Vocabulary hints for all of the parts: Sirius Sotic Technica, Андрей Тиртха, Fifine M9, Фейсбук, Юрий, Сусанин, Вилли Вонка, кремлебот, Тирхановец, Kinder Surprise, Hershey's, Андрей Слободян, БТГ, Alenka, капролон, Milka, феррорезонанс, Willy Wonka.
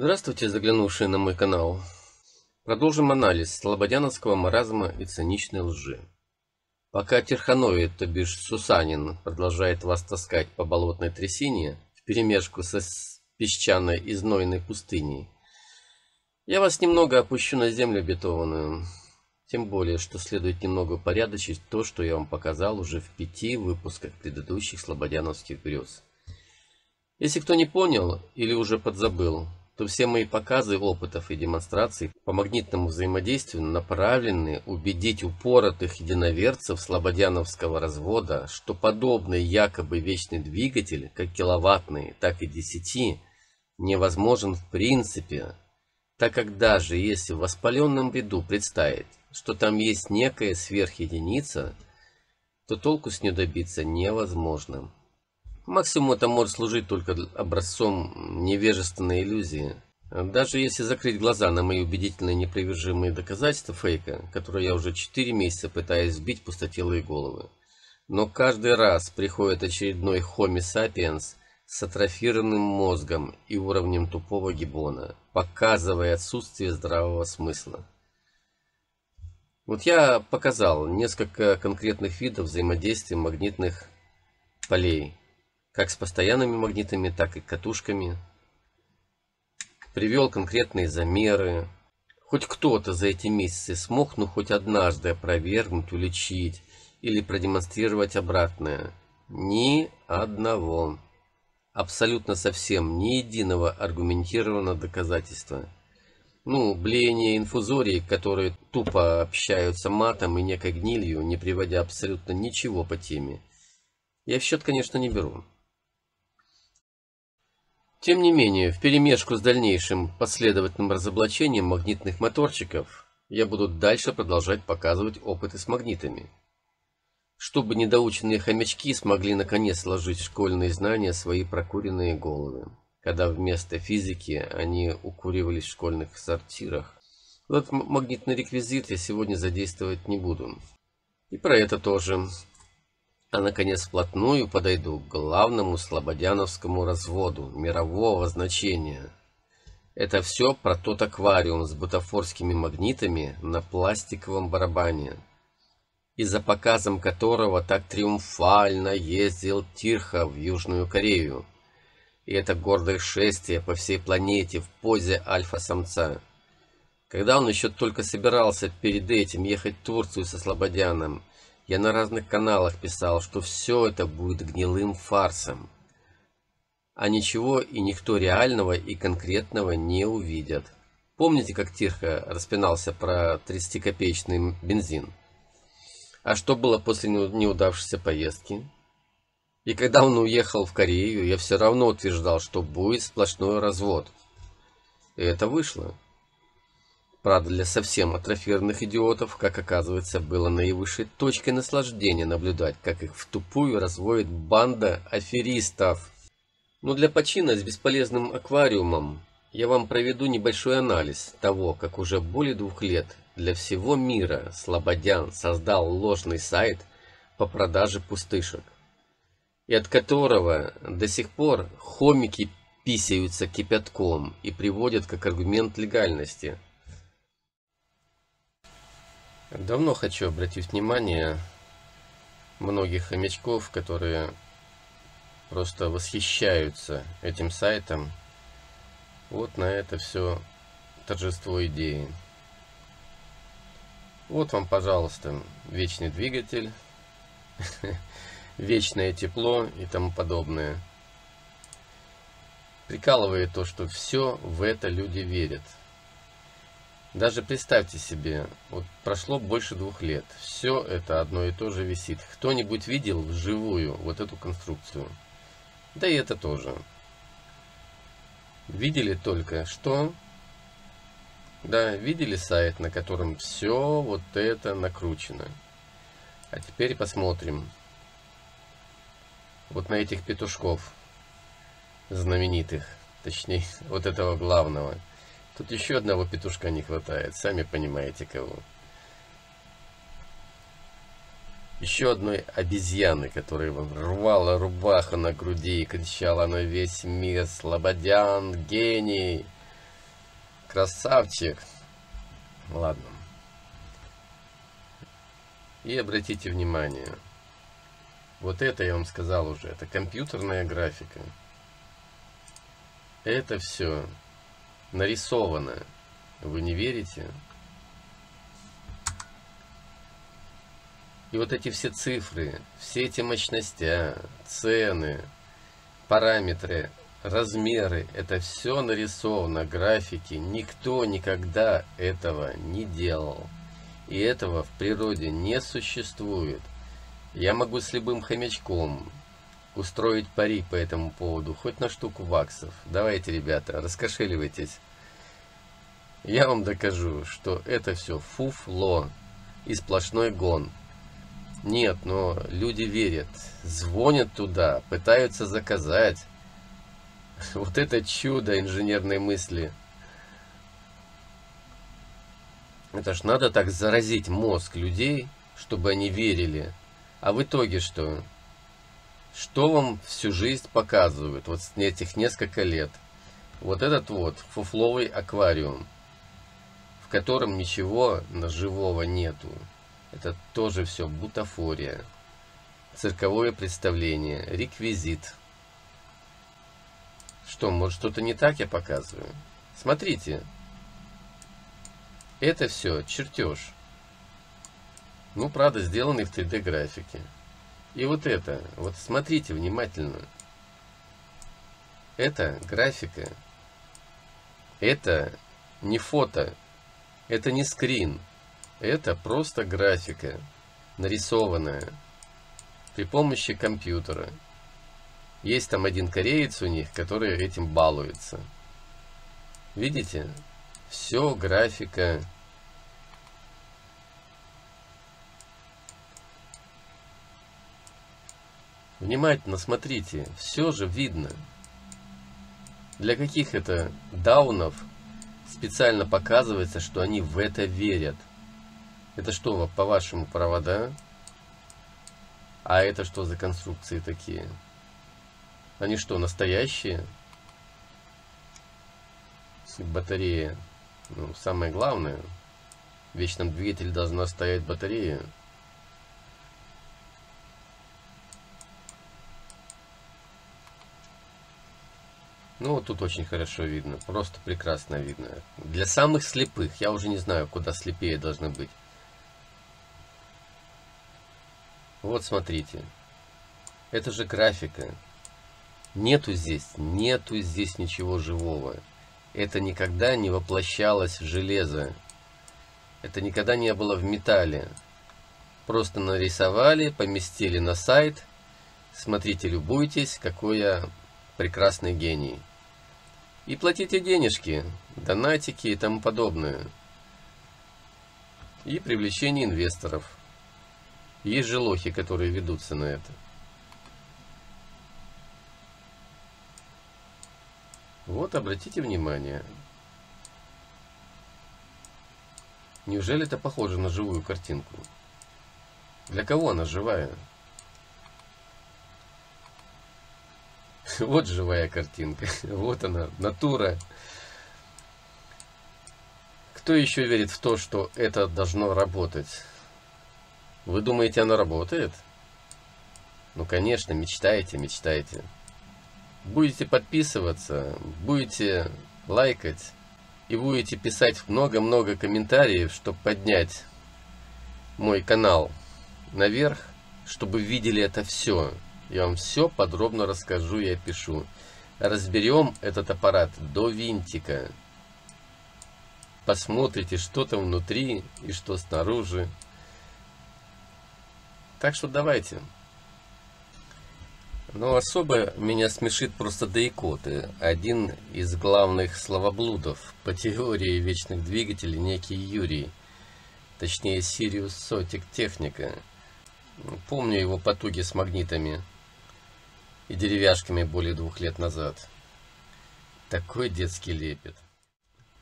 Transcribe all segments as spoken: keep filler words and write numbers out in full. Здравствуйте, заглянувшие на мой канал. Продолжим анализ слободяновского маразма и циничной лжи. Пока Тирхановец, то бишь Сусанин, продолжает вас таскать по болотной трясине вперемешку со песчаной и знойной пустыней, я вас немного опущу на землю обетованную. Тем более, что следует немного порядочить то, что я вам показал уже в пяти выпусках предыдущих слободяновских грез. Если кто не понял или уже подзабыл, то все мои показы опытов и демонстраций по магнитному взаимодействию направлены убедить упоротых единоверцев слободяновского развода, что подобный якобы вечный двигатель, как киловаттный, так и десяти, невозможен в принципе, так как даже если в воспаленном виду представить, что там есть некая сверхединица, то толку с нее добиться невозможно. Максимум это может служить только образцом невежественной иллюзии. Даже если закрыть глаза на мои убедительные непривержимые доказательства фейка, которые я уже четыре месяца пытаюсь сбить пустотелые головы. Но каждый раз приходит очередной Homo sapiens с атрофированным мозгом и уровнем тупого гиббона, показывая отсутствие здравого смысла. Вот я показал несколько конкретных видов взаимодействия магнитных полей, как с постоянными магнитами, так и катушками. Привел конкретные замеры. Хоть кто-то за эти месяцы смог, ну хоть однажды опровергнуть, уличить или продемонстрировать обратное? Ни одного. Абсолютно совсем ни единого аргументированного доказательства. Ну, блеяние инфузорий, которые тупо общаются матом и некой гнилью, не приводя абсолютно ничего по теме, я в счет, конечно, не беру. Тем не менее, вперемешку с дальнейшим последовательным разоблачением магнитных моторчиков, я буду дальше продолжать показывать опыты с магнитами, чтобы недоученные хомячки смогли наконец сложить в школьные знания свои прокуренные головы, когда вместо физики они укуривались в школьных сортирах. Этот магнитный реквизит я сегодня задействовать не буду. И про это тоже. А наконец вплотную подойду к главному слободяновскому разводу мирового значения. Это все про тот аквариум с бутафорскими магнитами на пластиковом барабане, и за показом которого так триумфально ездил Тиртха в Южную Корею. И это гордое шествие по всей планете в позе альфа-самца. Когда он еще только собирался перед этим ехать в Турцию со Слободяном, я на разных каналах писал, что все это будет гнилым фарсом, а ничего и никто реального и конкретного не увидят. Помните, как Тиртха распинался про тридцатикопеечный бензин? А что было после неудавшейся поездки? И когда он уехал в Корею, я все равно утверждал, что будет сплошной развод. И это вышло. Правда, для совсем атрофированных идиотов, как оказывается, было наивысшей точкой наслаждения наблюдать, как их втупую разводит банда аферистов. Но для почина с бесполезным аквариумом я вам проведу небольшой анализ того, как уже более двух лет для всего мира Слободян создал ложный сайт по продаже пустышек, и от которого до сих пор хомики писаются кипятком и приводят как аргумент легальности. Давно хочу обратить внимание многих хомячков, которые просто восхищаются этим сайтом, вот на это все торжество идеи. Вот вам, пожалуйста, вечный двигатель, вечное тепло и тому подобное. Прикалывает то, что все в это люди верят. Даже представьте себе, вот прошло больше двух лет, все это одно и то же висит. Кто-нибудь видел вживую вот эту конструкцию? Да и это тоже. Видели только что? Да, видели сайт, на котором все вот это накручено. А теперь посмотрим вот на этих петушков знаменитых, точнее, вот этого главного. Тут еще одного петушка не хватает, сами понимаете кого. Еще одной обезьяны, которая рвала рубаху на груди и кричала на весь мир: «Слободян, гений!» Красавчик. Ладно. И обратите внимание. Вот это я вам сказал уже. Это компьютерная графика. Это все нарисовано. Вы не верите? И вот эти все цифры, все эти мощности, цены, параметры, размеры, это все нарисовано, графики. Никто никогда этого не делал. И этого в природе не существует. Я могу с любым хомячком устроить пари по этому поводу, хоть на штуку ваксов. Давайте, ребята, раскошеливайтесь. Я вам докажу, что это все фуфло и сплошной гон. Нет, но люди верят, звонят туда, пытаются заказать. Вот это чудо инженерной мысли. Это ж надо так заразить мозг людей, чтобы они верили. А в итоге что? Что вам всю жизнь показывают? Вот с этих несколько лет. Вот этот вот фуфловый аквариум, в котором ничего живого нету. Это тоже все бутафория. Цирковое представление. Реквизит. Что, может, что-то не так я показываю? Смотрите. Это все чертеж. Ну, правда, сделанный в три дэ графике. И вот это. Вот смотрите внимательно. Это графика. Это не фото. Это не скрин. Это просто графика, нарисованная при помощи компьютера. Есть там один кореец у них, который этим балуется. Видите? Все графика. Внимательно смотрите, все же видно. Для каких это даунов специально показывается, что они в это верят. Это что, по-вашему, провода? А это что за конструкции такие? Они что, настоящие? Батарея. Ну, самое главное, в вечном двигателе должна стоять батарея. Ну, вот тут очень хорошо видно. Просто прекрасно видно. Для самых слепых. Я уже не знаю, куда слепее должны быть. Вот смотрите, это же графика. Нету здесь, нету здесь ничего живого. Это никогда не воплощалось в железо. Это никогда не было в металле. Просто нарисовали, поместили на сайт. Смотрите, любуйтесь, какой я прекрасный гений. И платите денежки, донатики и тому подобное. И привлечение инвесторов. Есть же лохи, которые ведутся на это. Вот, обратите внимание. Неужели это похоже на живую картинку? Для кого она живая? Вот живая картинка. Вот она, натура. Кто еще верит в то, что это должно работать? Вы думаете, она работает? Ну, конечно, мечтаете, мечтаете. Будете подписываться, будете лайкать и будете писать много-много комментариев, чтобы поднять мой канал наверх, чтобы видели это все. Я вам все подробно расскажу и опишу. Разберем этот аппарат до винтика. Посмотрите, что там внутри и что снаружи. Так что давайте. Но особо меня смешит просто до икоты. Один из главных словоблудов по теории вечных двигателей, некий Юрий. Точнее, Sirius Sotic Technica. Помню его потуги с магнитами и деревяшками более двух лет назад. Такой детский лепет.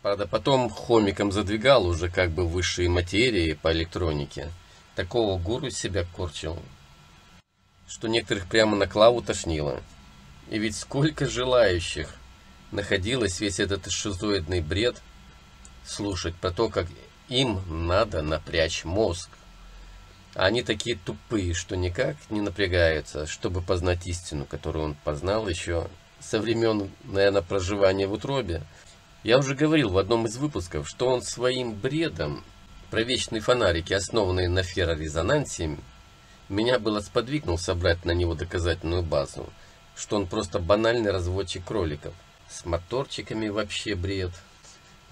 Правда, потом хомиком задвигал уже как бы высшие материи по электронике. Такого гуру себя корчил, что некоторых прямо на клаву тошнило. И ведь сколько желающих находилось весь этот шизоидный бред слушать, про то, как им надо напрячь мозг. Они такие тупые, что никак не напрягаются, чтобы познать истину, которую он познал еще со времен, наверное, проживания в утробе. Я уже говорил в одном из выпусков, что он своим бредом про вечные фонарики, основанные на феррорезонансе, меня было сподвигнул собрать на него доказательную базу, что он просто банальный разводчик кроликов. С моторчиками вообще бред.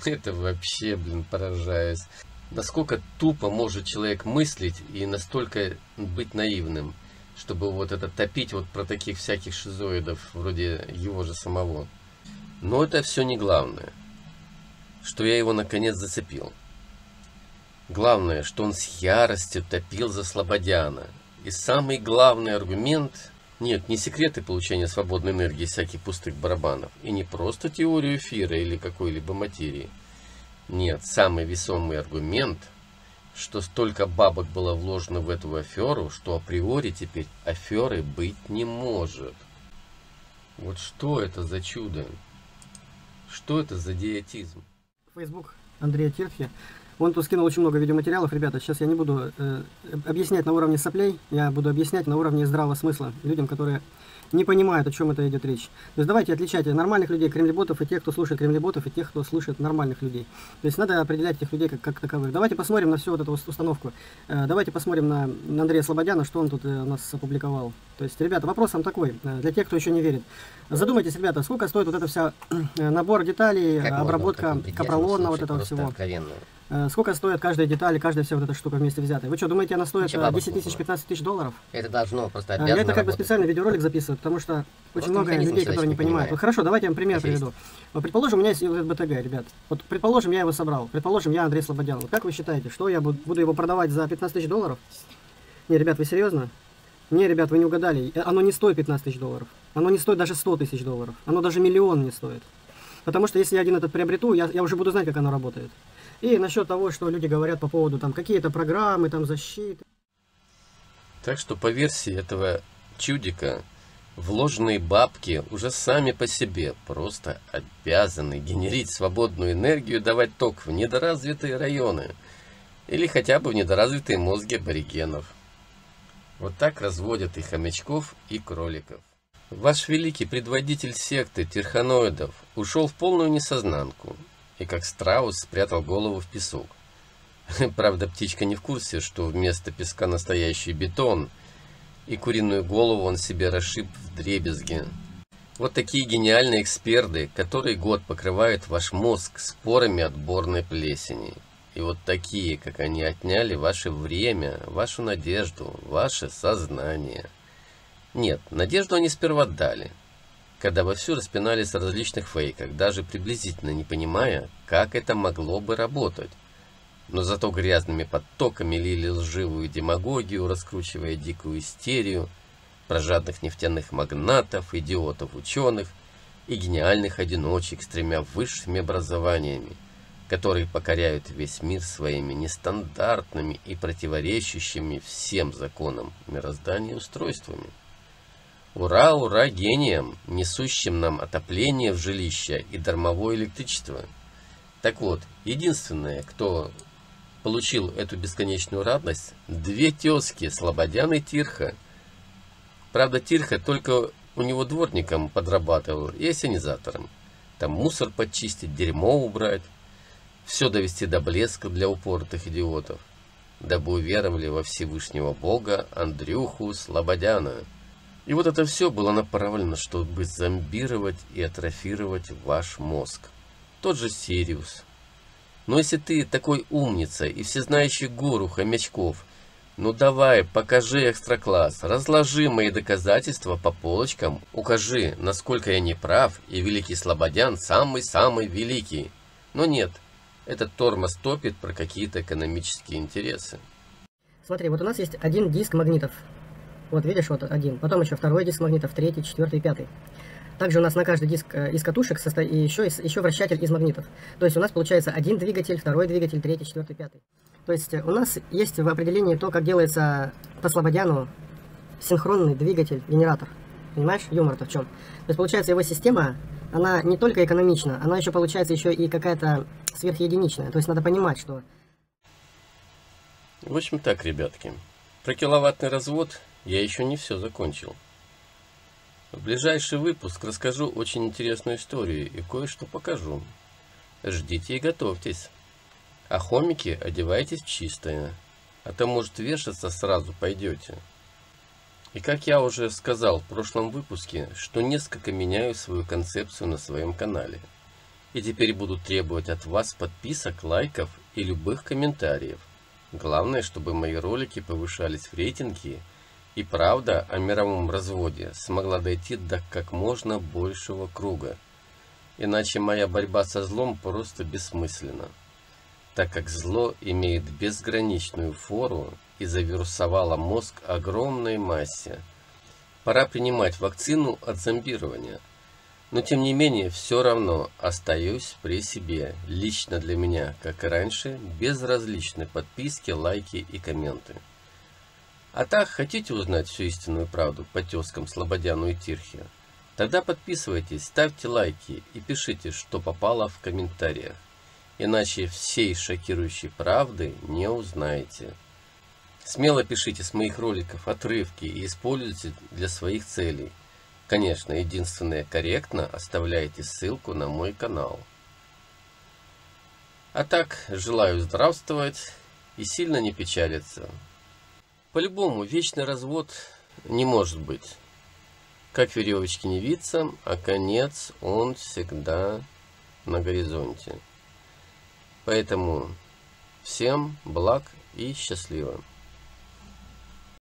Это вообще, блин, поражаюсь. Насколько тупо может человек мыслить и настолько быть наивным, чтобы вот это топить вот про таких всяких шизоидов, вроде его же самого. Но это все не главное, что я его наконец зацепил. Главное, что он с яростью топил за Слободяна. И самый главный аргумент... Нет, не секреты получения свободной энергии всяких пустых барабанов. И не просто теорию эфира или какой-либо материи. Нет, самый весомый аргумент, что столько бабок было вложено в эту аферу, что априори теперь аферы быть не может. Вот что это за чудо? Что это за деятизм? Фейсбук Андрея Тиртхи. Он тут скинул очень много видеоматериалов, ребята, сейчас я не буду э, объяснять на уровне соплей, я буду объяснять на уровне здравого смысла людям, которые не понимают, о чем это идет речь. То есть давайте отличать нормальных людей, кремлеботов, и тех, кто слушает кремлеботов, и тех, кто слушает нормальных людей. То есть надо определять этих людей как, как таковых. Давайте посмотрим на всю вот эту установку. Э, давайте посмотрим на, на Андрея Слободяна, что он тут э, у нас опубликовал. То есть, ребята, вопрос там такой, э, для тех, кто еще не верит. Задумайтесь, ребята, сколько стоит вот эта вся э, набор деталей, как обработка капролона, вот этого всего. Откровенно. Сколько стоит каждая деталь, каждая вся вот эта штука вместе взятая? Вы что, думаете, она стоит десять тысяч, пятнадцать тысяч долларов? Это должно просто обязано. Я это как бы специально видеоролик записываю, потому что очень много людей, которые не понимают. Хорошо, давайте я вам пример приведу. Предположим, у меня есть БТГ, ребят. Вот предположим, я его собрал. Предположим, я Андрей Слободян. Вот как вы считаете, что я буду его продавать за пятнадцать тысяч долларов? Не, ребят, вы серьезно? Не, ребят, вы не угадали. Оно не стоит пятнадцать тысяч долларов. Оно не стоит даже сто тысяч долларов. Оно даже миллион не стоит. Потому что если я один этот приобрету, я, я уже буду знать, как оно работает. И насчет того, что люди говорят по поводу там какие-то программы, там защиты. Так что по версии этого чудика, вложенные бабки уже сами по себе просто обязаны генерить свободную энергию, давать ток в недоразвитые районы. Или хотя бы в недоразвитые мозги аборигенов. Вот так разводят и хомячков, и кроликов. Ваш великий предводитель секты тирханоидов ушел в полную несознанку и как страус спрятал голову в песок. Правда, птичка не в курсе, что вместо песка настоящий бетон, и куриную голову он себе расшиб вдребезги. Вот такие гениальные эксперты, которые год покрывают ваш мозг спорами отборной плесени. И вот такие, как они, отняли ваше время, вашу надежду, ваше сознание. Нет, надежду они сперва дали, когда вовсю распинались о различных фейках, даже приблизительно не понимая, как это могло бы работать. Но зато грязными подтоками лили лживую демагогию, раскручивая дикую истерию про жадных нефтяных магнатов, идиотов-ученых и гениальных одиночек с тремя высшими образованиями, которые покоряют весь мир своими нестандартными и противоречащими всем законам мироздания устройствами. Ура, ура гениям, несущим нам отопление в жилище и дармовое электричество. Так вот, единственное, кто получил эту бесконечную радость, две тезки, Слободян и Тиртха. Правда, Тиртха только у него дворником подрабатывал и ассенизатором. Там мусор подчистить, дерьмо убрать, все довести до блеска для упоротых идиотов, дабы уверовали во Всевышнего Бога Андрюху Слободяна. И вот это все было направлено, чтобы зомбировать и атрофировать ваш мозг. Тот же Сириус. Но если ты такой умница и всезнающий гуру хомячков, ну давай, покажи экстракласс, разложи мои доказательства по полочкам, укажи, насколько я не прав, и великий Слободян самый-самый великий. Но нет, этот тормоз топит про какие-то экономические интересы. Смотри, вот у нас есть один диск магнитов. Вот видишь, вот один. Потом еще второй диск магнитов, третий, четвертый, пятый. Также у нас на каждый диск из катушек состоит еще, еще вращатель из магнитов. То есть у нас получается один двигатель, второй двигатель, третий, четвертый, пятый. То есть у нас есть в определении то, как делается по Слободяну синхронный двигатель-генератор. Понимаешь, юмор-то в чем? То есть получается его система, она не только экономична, она еще получается еще и какая-то сверхединичная. То есть надо понимать, что... В общем так, ребятки, про киловаттный развод я еще не все закончил. В ближайший выпуск расскажу очень интересную историю и кое-что покажу. Ждите и готовьтесь. А хомики одевайтесь чистое, а то может вешаться сразу пойдете. И как я уже сказал в прошлом выпуске, что несколько меняю свою концепцию на своем канале. И теперь буду требовать от вас подписок, лайков и любых комментариев. Главное, чтобы мои ролики повышались в рейтинге и правда о мировом разводе смогла дойти до как можно большего круга. Иначе моя борьба со злом просто бессмысленна, так как зло имеет безграничную фору и завирусовало мозг огромной массе. Пора принимать вакцину от зомбирования. Но тем не менее, все равно остаюсь при себе. Лично для меня, как и раньше, безразличны подписки, лайки и комменты. А так, хотите узнать всю истинную правду по тёзкам Слободяну и Тиртхе? Тогда подписывайтесь, ставьте лайки и пишите, что попало в комментариях. Иначе всей шокирующей правды не узнаете. Смело пишите с моих роликов отрывки и используйте для своих целей. Конечно, единственное корректно, оставляйте ссылку на мой канал. А так, желаю здравствовать и сильно не печалиться. По-любому, вечный развод не может быть. Как веревочки не виться, а конец он всегда на горизонте. Поэтому всем благ и счастливо.